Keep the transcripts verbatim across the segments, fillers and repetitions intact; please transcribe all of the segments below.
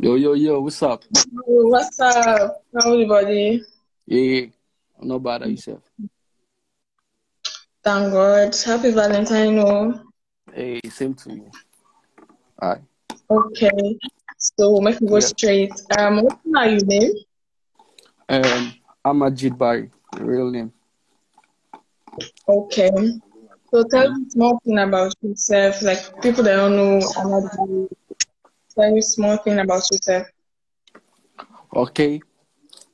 Yo, yo, yo, what's up? What's up? How everybody? Yeah, yeah. I'm not bad at yourself. Thank God. Happy Valentine's. Hey, same to you. All right. Okay. So, we'll make it go yeah. straight. Um, what's your name? Um, Amajid Barry. Real name. Okay. So, tell me a small thing about yourself. Like, people that don't know Amajid. Tell me a small thing about yourself. Okay.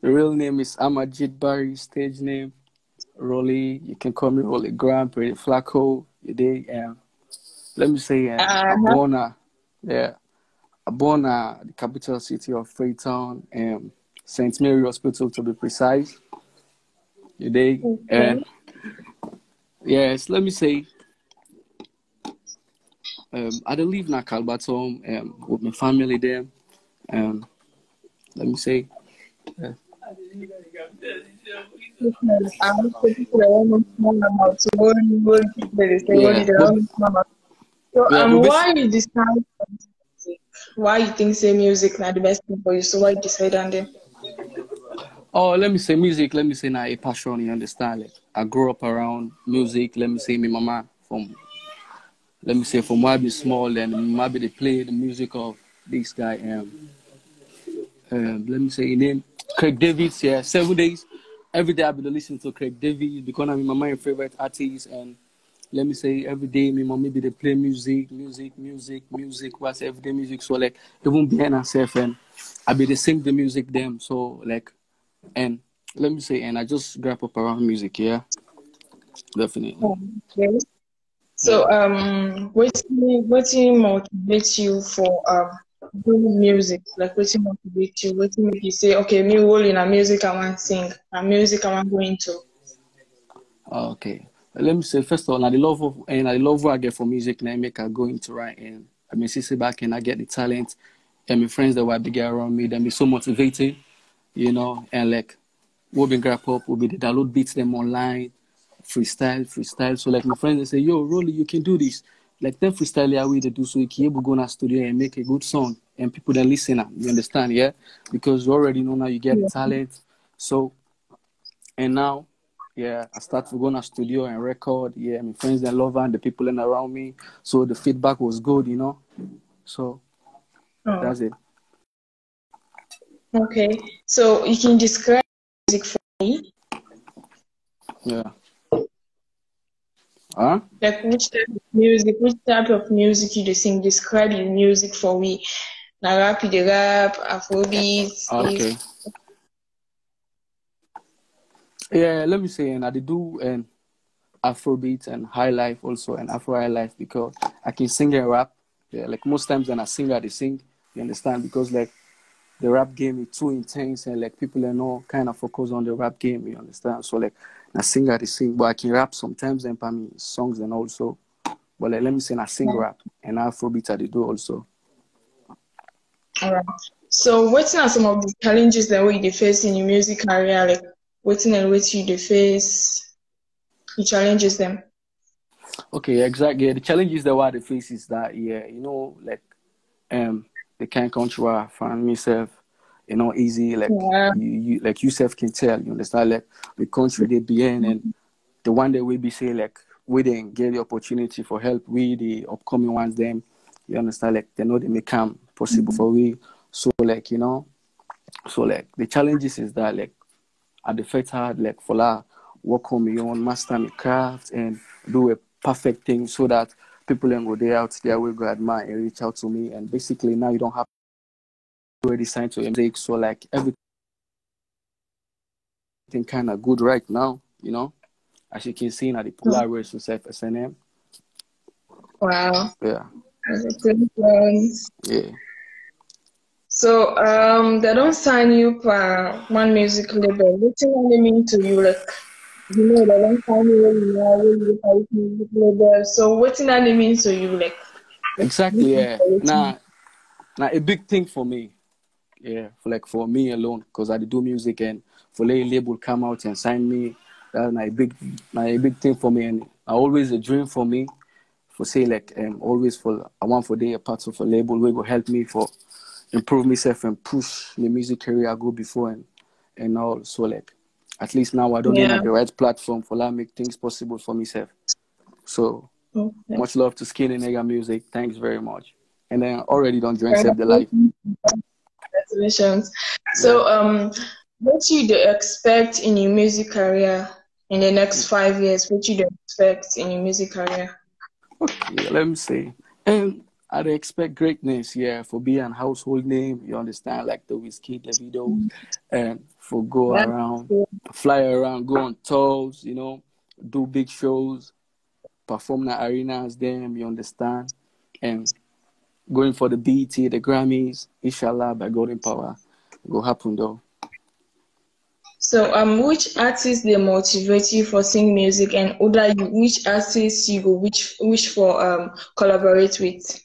The real name is Amajid Barry. Stage name, Rolly. You can call me Rolly Graham, Pretty Flacco. Today, um, let me say, uh, uh-huh. Abona. Yeah. Abona, the capital city of Freetown, um, Saint Mary Hospital, to be precise. Today, okay. And yes, let me say, um, I don't live in Kalbatom um, with my family there. Um, let me say, uh, so, yeah, um, why you decide on music? Why you think say music not the best thing for you? So why you decide on them? Oh, let me say music. Let me say now a passion. You understand it. I grew up around music. Let me say my mama from. Let me say from where I be small and maybe they play the music of this guy. Um, um let me say his name, Craig David. Yeah, seven days. Every day I be listening to Craig David because I'm my my favorite artist. And let me say every day my mama be they play music, music, music, music. What's everyday music? So like even behind herself and I be they sing the music them. So like. And let me say, and I just grew up around music, yeah, definitely. Okay. So, um, what what motivates you for um doing music? Like, what motivates you? What make you say, okay, me rolling in a music I want to sing, a music I want to go into? Okay, let me say first of all, I love of, and I love what I get for music. Now I make I go into right, and I mean, sit back and I get the talent, and my friends that were bigger around me, they be so motivated. You know, and like, we'll be grab up, we'll be the download beats them online, freestyle, freestyle. So like my friends, they say, yo, Rolly, you can do this. Like then freestyle, yeah, we they do so you can able go to a studio and make a good song. And people then listen up, you understand, yeah? Because you already know now you get yeah. the talent. So, and now, yeah, I start to go to a studio and record. Yeah, my friends, they love and the people around me. So the feedback was good, you know? So, oh. that's it. Okay, so you can describe music for me? Yeah. Huh? Like which type of music, which type of music you do sing? Describe your music for me. Now rap, the rap, Afrobeats. Okay. Yeah, let me say, and I do and Afrobeats and high life also and Afro high life because I can sing and rap. Yeah, like most times when I sing, I sing. You understand? Because like. The rap game is too intense and like people are not kind of focused on the rap game, you understand? So like I sing I sing, but I can rap sometimes and for me songs and also. But like let me say I sing rap and Afrobeat I do also. Alright. So what's now some of the challenges that we face in your music career? Like what's and what you face? You challenges them. Okay, exactly. The challenges that we face is that yeah, you know, like um the kind of country where I find myself, you know, easy, like yeah. you, you like yourself can tell, you understand, like the country they be in and the one that we be say like we didn't get the opportunity for help with the upcoming ones them, you understand, like they know they may come possible mm-hmm. for we. So like, you know, so like the challenges is that like at the first hard like for like work on my own, master my craft and do a perfect thing so that people then go there out there will go admire and reach out to me and basically now you don't have already signed to M Z so like everything kind of good right now, you know, as you can see now the Polaris mm-hmm. yourself S N M. Wow. Yeah. That's a good one. Yeah. So um they don't sign you for one music label. What do they mean to you like? You know, that one time you really so what in that means to you like exactly yeah nah, nah a big thing for me yeah for, like for me alone because I do music and for a label come out and sign me that's nah, a big nah, a big thing for me and always a dream for me for saying like um always for I want for day a part of a label where go help me for improve myself and push my music career I go before and and all. So like at least now I don't yeah. have the right platform for like make things possible for myself. So okay. much love to Skinny Nega Music. Thanks very much. And then already don't drink, save the life. Congratulations. So um what do you expect in your music career in the next five years? What do you expect in your music career? Okay, let me see. And I expect greatness, yeah, for being a household name, you understand, like the Wizkid, the video, and for go That's around, cool. fly around, go on tours, you know, do big shows, perform the arenas, them, you understand, and going for the B E T, the Grammys, inshallah, by God in power, go happen though. So, um, which artists they motivate you for singing music, and other you, which artists you go which wish for um collaborate with?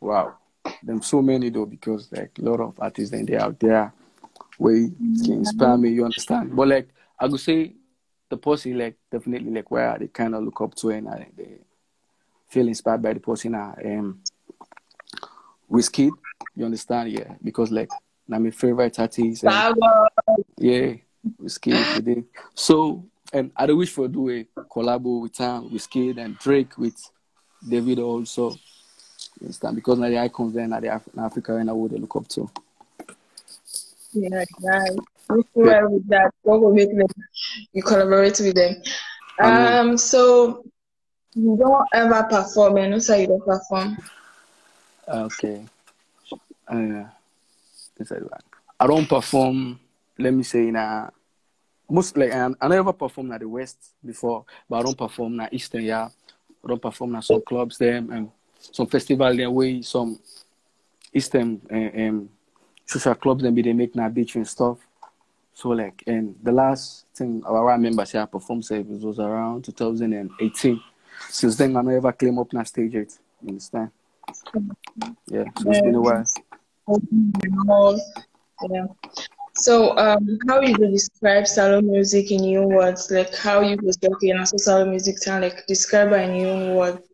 Wow, them so many though, because like a lot of artists and they out there, way can inspire me. You understand? But like I could say, the person like definitely like where they kind of look up to and I, they feel inspired by the person. I um, Wizkid, you understand? Yeah, because like. Now my favorite artist. And, yeah, Wizkid today. So, and I wish for do a collabo with time, Wizkid and Drake with David also. You understand? Because now the icons then are the Af Africa and I would look up to. Yeah, guys. Right. Yeah. With that, what will make them? You collaborate with them. Um, so you don't ever perform, and also you don't perform. Okay. Uh, I don't perform, let me say, in a, most like, I, I never performed at the West before, but I don't perform at Eastern, yeah. I don't perform at some clubs there, and some festival there, way some Eastern um, um, social clubs, then they make now beach and stuff. So, like, and the last thing I remember, say I performed, say, was around two thousand eighteen. Since then, I never came up on stage yet, you understand? Yeah, so it's been a while. Yeah. So, um, how you could describe salon music in your words? Like, how you could talk in also salon music town? Like, describe it in your words.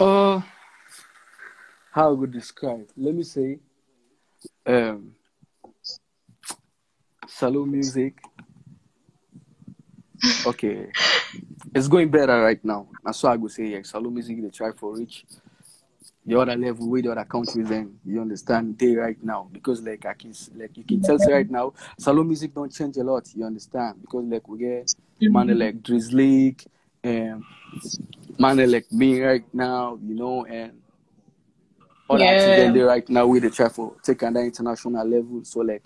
Uh, how I would describe? Let me say, um, salon music. Okay, it's going better right now. That's why I would say, yeah, salon music. They try for reach. The other level with the other countries, then you understand they right now because like I can like you can tell right now salon music don't change a lot, you understand, because like we get money like Drizzly and money like me right now, you know, and all yeah. that then they right now with the travel take on the international level. So like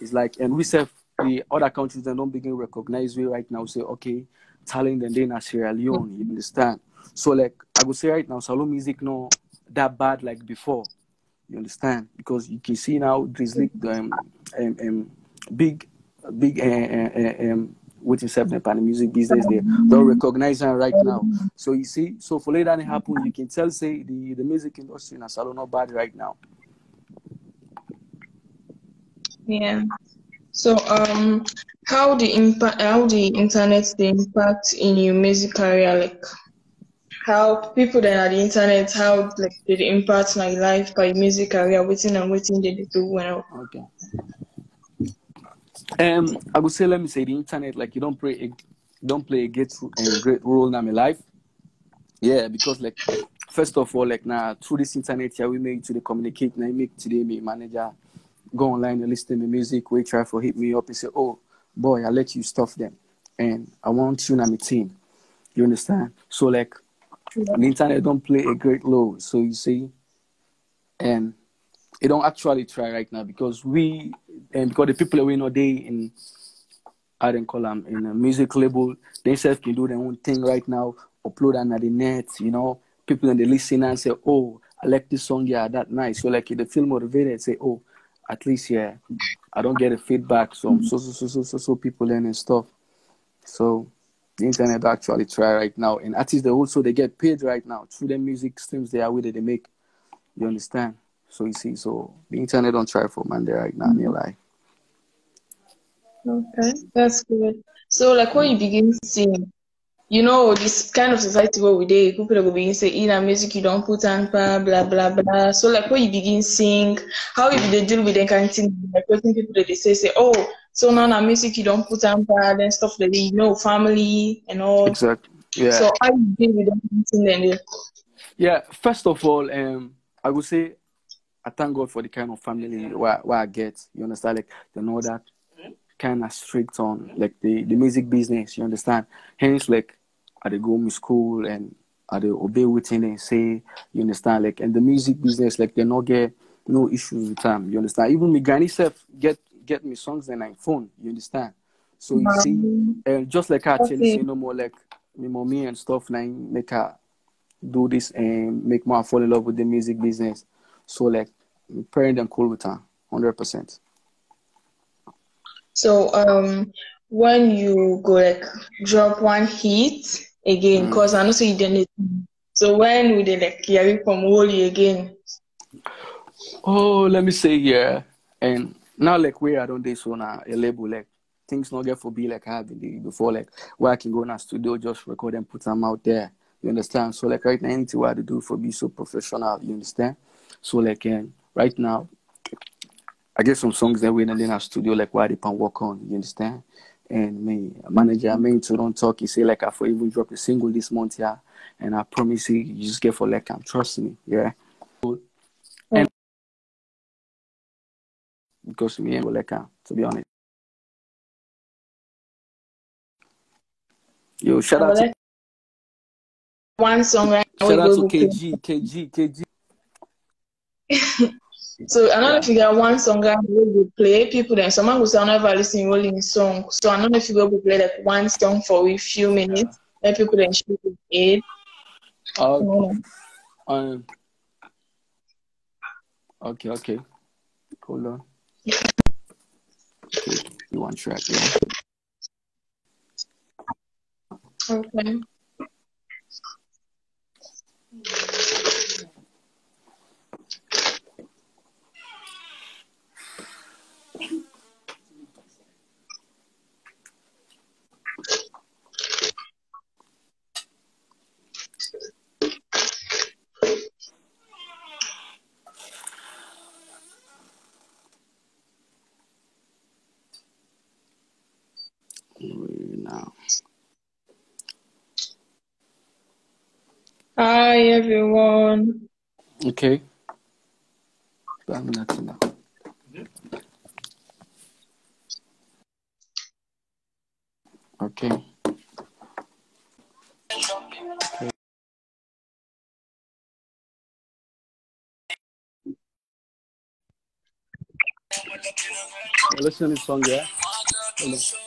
it's like and we serve the other countries that don't begin recognize we right now say okay talent and then Sierra Leone, you understand. So like I would say right now salon music no that bad like before, you understand, because you can see now Drizzly um, um, um big big uh, uh, um what is happening in the music business they don't recognize her right now. So you see, so for later it happened, you can tell say the the music industry in a salon not bad right now. Yeah. So um how the impact how the internet the impact in your music career, like how people that are on the internet, how like did it impact my life by music career, waiting and waiting did it do well. Okay. Um I would say let me say the internet like you don't play a don't play a great a great role in my life. Yeah, because like first of all, like now through this internet here yeah, we make today communicate now I make today my manager go online and listen to my music, we try for hit me up and say, oh boy, I let you stuff them and I want you on my team. You understand? So like and the internet don't play a great role, so you see, and it don't actually try right now because we and because the people that we know they in I don't call them in a music label themselves can do their own thing right now, upload on the net, you know, people and they listen and say, oh, I like this song, yeah, that nice. So like if they feel motivated, say, oh, at least yeah, I don't get a feedback from so so so so so so people and stuff, so. The internet actually try right now, and artists they also they get paid right now through the music streams they are with it they make. You understand? So you see, so the internet don't try for man there right now, near like. Okay, that's good. So like when you begin singing, you know, this kind of society where we dey, people go begin say, in our music, you don't put and blah, blah, blah, blah. So, like, when you begin sing, how if they deal with them kind of thing, like, when people that they say, say, oh, so now our music, you don't put and blah, and stuff like that, you know, family and all. Exactly. Yeah. So, how you deal with them kind of thing then? Yeah, first of all, um, I would say, I thank God for the kind of family where, where I get. You understand? Like, they know that kind of strict on, like, the, the music business, you understand? Hence, like, I they go to school and I they obey within and say, you understand? Like, and the music business, like, they not get no issues with them, you understand? Even me granny self get get me songs and I phone, you understand? So, you see, and just like I tell you, say no more, like, me mommy and stuff, like, make her do this and make more fall in love with the music business. So, like, parent and cool with her, one hundred percent. So, um, when you go, like, drop one hit again, because mm. I know so you didn't. So, when would they, like, hear it from Rolly again? Oh, let me say, yeah. And now, like, where I don't do so now, a label, like, things not get for be like I did before, like, where I can go in a studio, just record and put them out there. You understand? So, like, right now, anything I do for be so professional, you understand? So, like, and right now, I get some songs that we in the studio, like, why they can work on, you understand? And me, manager, I mean, to don't talk, he say, like, I for even drop a single this month, yeah. And I promise you, you just get for, like, I'm trust me, yeah. Mm. And because me, like, I'm, to be honest. Yo, shout out to... One song, right? Shout out to K G, K G, K G. So I don't know if you get one song that we play people then someone who say I never listen rolling song. So I don't know if you go to play like one song for a few minutes, yeah. Then people then shoot it. Uh, yeah. um, okay, okay. Hold on. Okay. You want track, yeah. Okay. Hi everyone. Okay. I'm not now. Okay. Okay. Listen to this song, yeah. Hello. Yeah.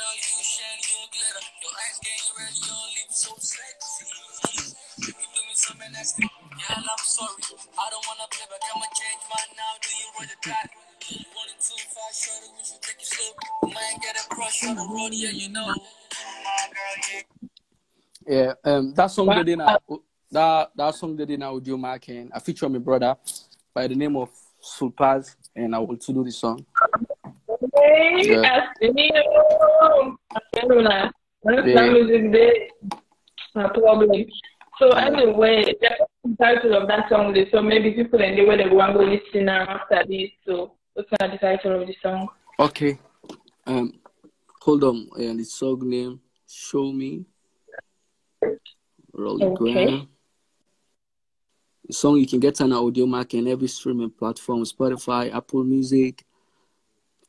Yeah, um that song that in that that song that in audio marking I feature my brother by the name of Sulpaz and I will to do this song. Yeah. So anyway, that's the title of that song. So maybe people in the way they want to listen after this. So what's the title of the song? Okay. Um, hold on. And the song name, Show Me. Rolly. Okay. The song you can get on audio mark and every streaming platform: Spotify, Apple Music.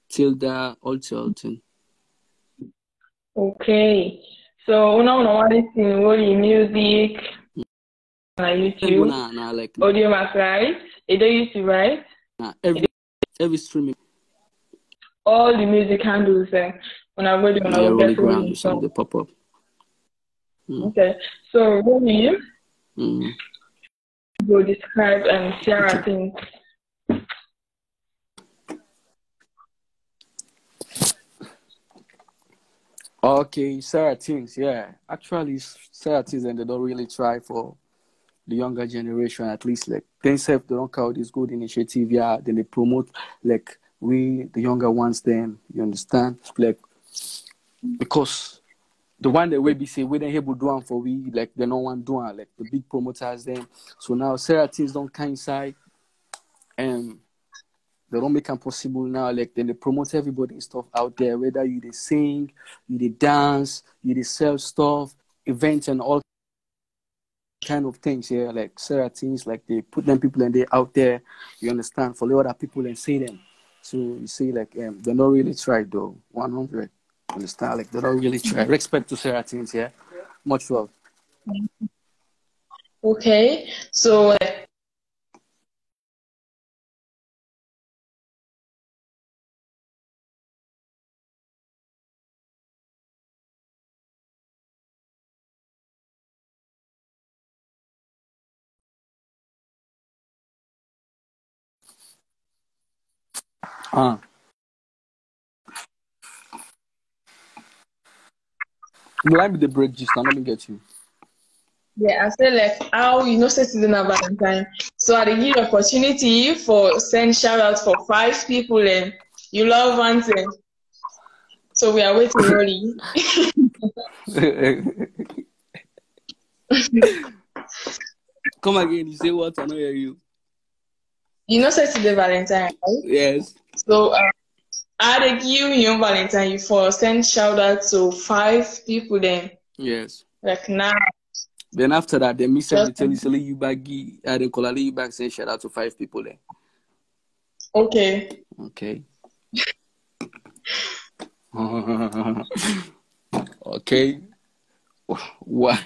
Tilda Olton. Okay. So now no one is in Rolly music on YouTube. Nah, nah, like audio mark, right? It don't used to write. Nah, every every streaming. All the music handles uh, on our radio on our get Rolly song. They pop up. Mm. Okay. So Rolly, mm. Go describe and Sierra Teens. Okay, Sierra Teens, yeah. Actually, Sierra Teens, and they don't really try for the younger generation, at least, like, they self, they don't call this good initiative, yeah, then they promote, like, we, the younger ones, then, you understand? Like, because the one that we be say, we don't able to do one for we, like, they don't want to do one, like, the big promoters, then. So now, Sierra Teens don't come inside, and they don't make it possible now. Like, then they promote everybody and stuff out there, whether you they sing, you they dance, you they sell stuff, events and all kind of things, yeah, like Sierra Teens, like they put them people and they out there, you understand, follow other people and see them. So you see, like, um, they're not really tried though, one hundred, understand, like they're not really tried. Respect to Sierra Teens, yeah, much love. Okay, so uh... Uh. Let me the break just now. Let me get you. Yeah, I said like how you know citizen of Valentine. So I give you opportunity for send shout out for five people and you love answer. So we are waiting, Rolly. Come again, you say what? I don't hear you. You know citizen Valentine, right? Yes. So, uh, I give you Valentine for send shout out to five people then. Yes. Like now. Then after that, they miss tell you you back. I then call you back send shout out to five people then. Okay. Okay. Okay. What?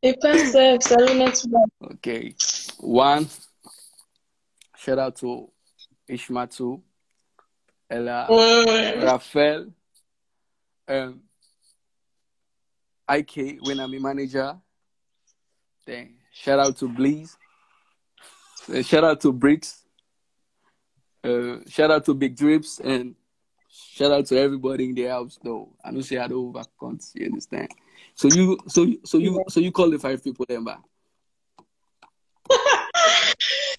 It can't okay. One. Shout out to Ishmatu, Ella, Rafael, um, I K, when I'm a manager. Then shout out to Blaze. Shout out to Bricks. Uh, shout out to Big Drips and shout out to everybody in the house. Though I don't say I don't overcount. You understand? So you, so so you, so you call the five people then back.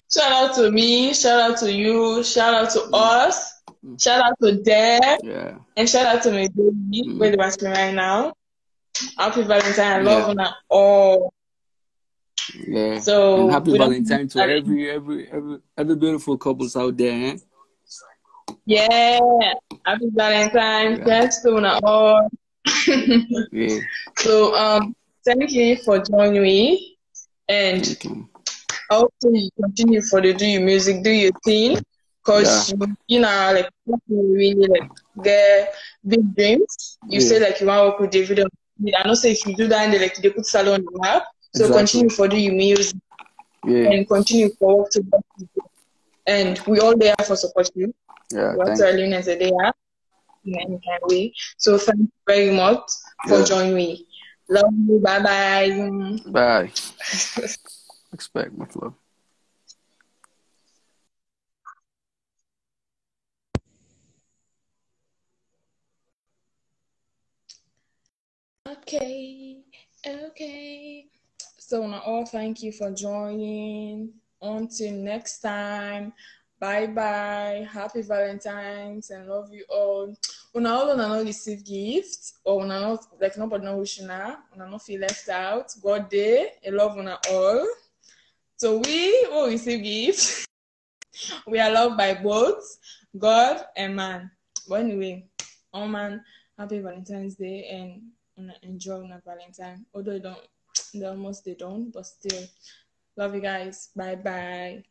Shout out to me, shout out to you, shout out to mm. us, mm. shout out to Dad, yeah. And shout out to my baby, mm. where they watching right now. Happy Valentine, I love you yeah. all. Yeah. So and happy Valentine to every every every every beautiful couples out there. Eh? Yeah, happy Valentine, thanks yeah. to all. Yeah. So um, thank you for joining me and. Okay. Also, you continue for the do your music, do your thing, cause yeah. you, you know, like you really like get big dreams. You yeah. say like you want to work with David. I know, say if you do that, and they like they put salon on the map. So exactly. Continue for do your music yeah. and continue for work together. And we all there for support you. Yeah, what are you as a day up in any kind of way. So thank you very much for yeah. joining me. Love you. Bye bye. Bye. Expect much love. Okay, okay. So now all thank you for joining. Until next time. Bye bye. Happy Valentine's and love you all. Una all una not receive gifts or una not like nobody no wish una. Una not feel left out. God day. I love una all. So we will receive gifts. We are loved by both God and man. But anyway, oh man, happy Valentine's Day and enjoy your Valentine. Although they don't, they almost they don't, but still, love you guys. Bye bye.